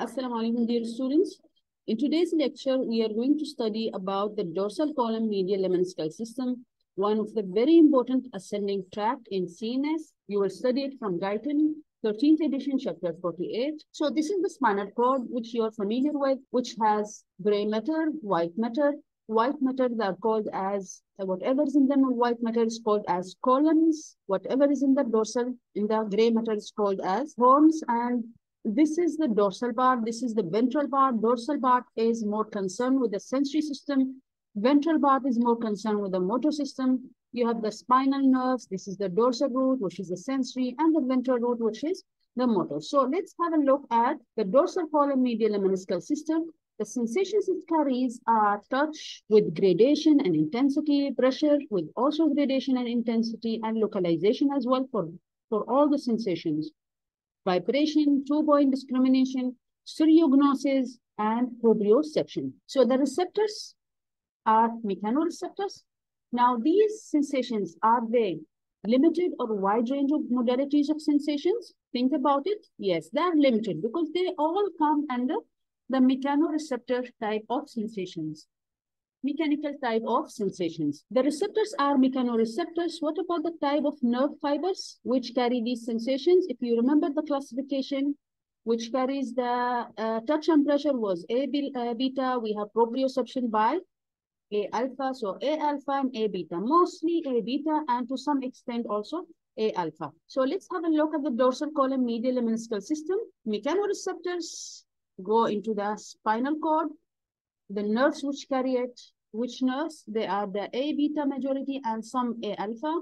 Assalamu alaikum, dear students. In today's lecture, we are going to study about the dorsal column medial lemniscal system, one of the very important ascending tract in CNS. You will study it from Guyton, 13th edition, chapter 48. So this is the spinal cord, which you are familiar with, which has gray matter, white matter. White matter are called as, whatever is in them white matter is called as columns. Whatever is in the dorsal, in the gray matter is called as horns. And this is the dorsal part. This is the ventral part. Dorsal part is more concerned with the sensory system. Ventral part is more concerned with the motor system. You have the spinal nerves. This is the dorsal root, which is the sensory, and the ventral root, which is the motor. So let's have a look at the dorsal column medial lemniscal system. The sensations it carries are touch with gradation and intensity, pressure with also gradation and intensity, and localization as well for all the sensations. Vibration, two-point discrimination, stereognosis, and proprioception. So the receptors are mechanoreceptors. Now these sensations, are they limited or wide range of modalities of sensations? Think about it. Yes, they are limited because they all come under the mechanoreceptor type of sensations. Mechanical type of sensations. The receptors are mechanoreceptors. What about the type of nerve fibers which carry these sensations? If you remember the classification which carries the touch and pressure was A beta. We have proprioception by A alpha. So A alpha and A beta, mostly A beta and to some extent also A alpha. So let's have a look at the dorsal column medial lemniscal system. Mechanoreceptors go into the spinal cord. The nerves which carry it, which nerves? They are the A beta majority and some A alpha.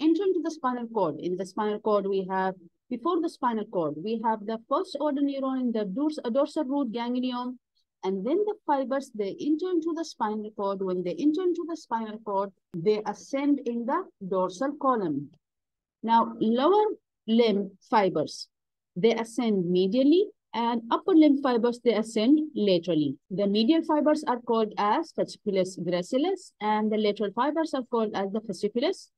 Enter into the spinal cord. In the spinal cord, we have, before the spinal cord, we have the first order neuron in the dorsal root ganglion, and then the fibers, they enter into the spinal cord. When they enter into the spinal cord, they ascend in the dorsal column. Now, lower limb fibers, they ascend medially, and upper limb fibers, they ascend laterally. The medial fibers are called as fasciculus gracilis, and the lateral fibers are called as the fasciculus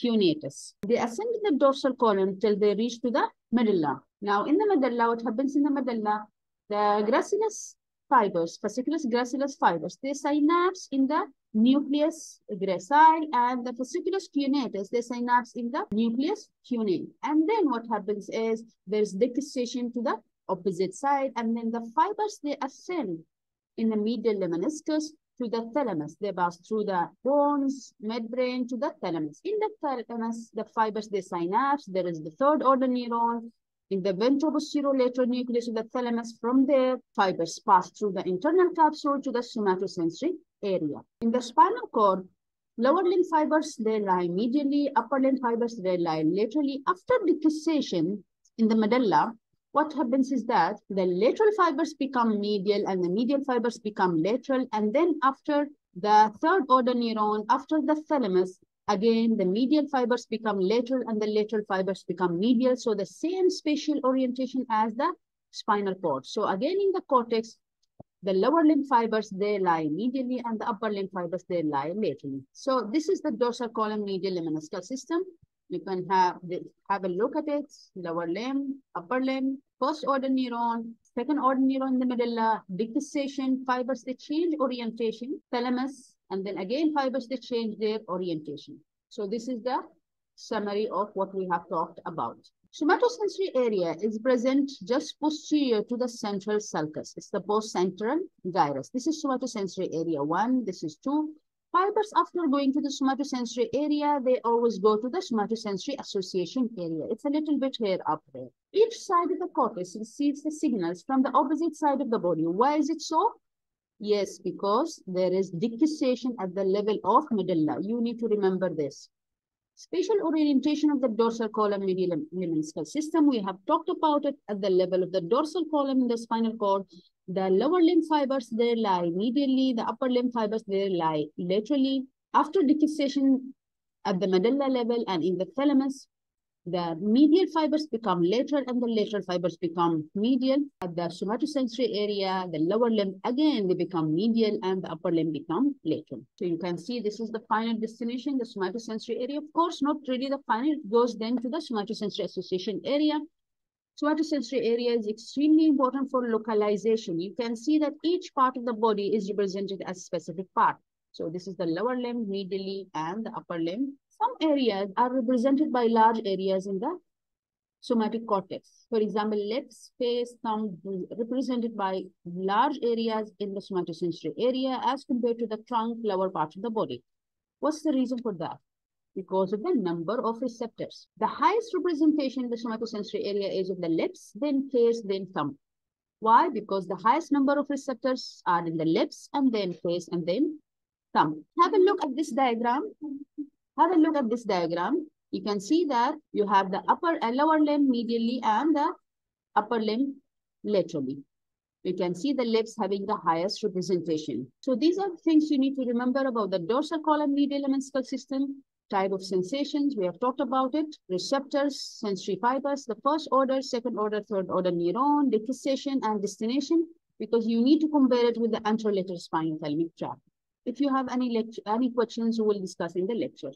cuneatus. They ascend in the dorsal column till they reach to the medulla. Now in the medulla, what happens in the medulla? The gracilis fibers, fasciculus gracilis fibers, they synapse in the nucleus gracilis, and the fasciculus cuneatus, they synapse in the nucleus cuneate. And then what happens is there's decussation to the opposite side, and then the fibers, they ascend in the medial lemniscus to the thalamus. They pass through the bones, midbrain to the thalamus. In the thalamus, the fibers, they synapse. There is the third order neuron in the ventroposterolateral nucleus of the thalamus. From there, fibers pass through the internal capsule to the somatosensory area. In the spinal cord, lower limb fibers, they lie medially. Upper limb fibers, they lie laterally. After decussation in the medulla, what happens is that the lateral fibers become medial and the medial fibers become lateral. And then after the third order neuron, after the thalamus, again, the medial fibers become lateral and the lateral fibers become medial. So the same spatial orientation as the spinal cord. So again, in the cortex, the lower limb fibers, they lie medially and the upper limb fibers, they lie laterally. So this is the dorsal column medial lemniscal system. You can have a look at it. Lower limb, upper limb, first order neuron, second order neuron in the medulla, decussation, fibers, they change orientation, thalamus, and then again fibers, they change their orientation. So this is the summary of what we have talked about. Somatosensory area is present just posterior to the central sulcus. It's the postcentral gyrus. This is somatosensory area 1. This is 2. Fibers, after going to the somatosensory area, they always go to the somatosensory association area. It's a little bit here up there. Each side of the cortex receives the signals from the opposite side of the body. Why is it so? Yes, because there is decussation at the level of medulla. You need to remember this. Spatial orientation of the dorsal column medial lemniscal system. We have talked about it at the level of the dorsal column in the spinal cord. The lower limb fibers, they lie medially. The upper limb fibers, they lie laterally. After decussation at the medulla level and in the thalamus, the medial fibers become lateral and the lateral fibers become medial. At the somatosensory area, the lower limb, again, they become medial and the upper limb become lateral. So you can see this is the final destination, the somatosensory area. Of course, not really the final. It goes then to the somatosensory association area. Somatosensory area is extremely important for localization. You can see that each part of the body is represented as a specific part. So this is the lower limb, medially, and the upper limb. Some areas are represented by large areas in the somatic cortex. For example, lips, face, thumb represented by large areas in the somatosensory area as compared to the trunk, lower part of the body. What's the reason for that? Because of the number of receptors. The highest representation in the somatosensory area is of the lips, then face, then thumb. Why? Because the highest number of receptors are in the lips, and then face, and then thumb. Have a look at this diagram. Have a look at this diagram. You can see that you have the upper and lower limb medially and the upper limb laterally. You can see the lips having the highest representation. So these are the things you need to remember about the dorsal column medial lemniscal system. Type of sensations, we have talked about it. Receptors, sensory fibers, the first order, second order, third order neuron, fixation and destination, because you need to compare it with the anterolateral spinothalamic tract. If you have any questions, we will discuss in the lecture.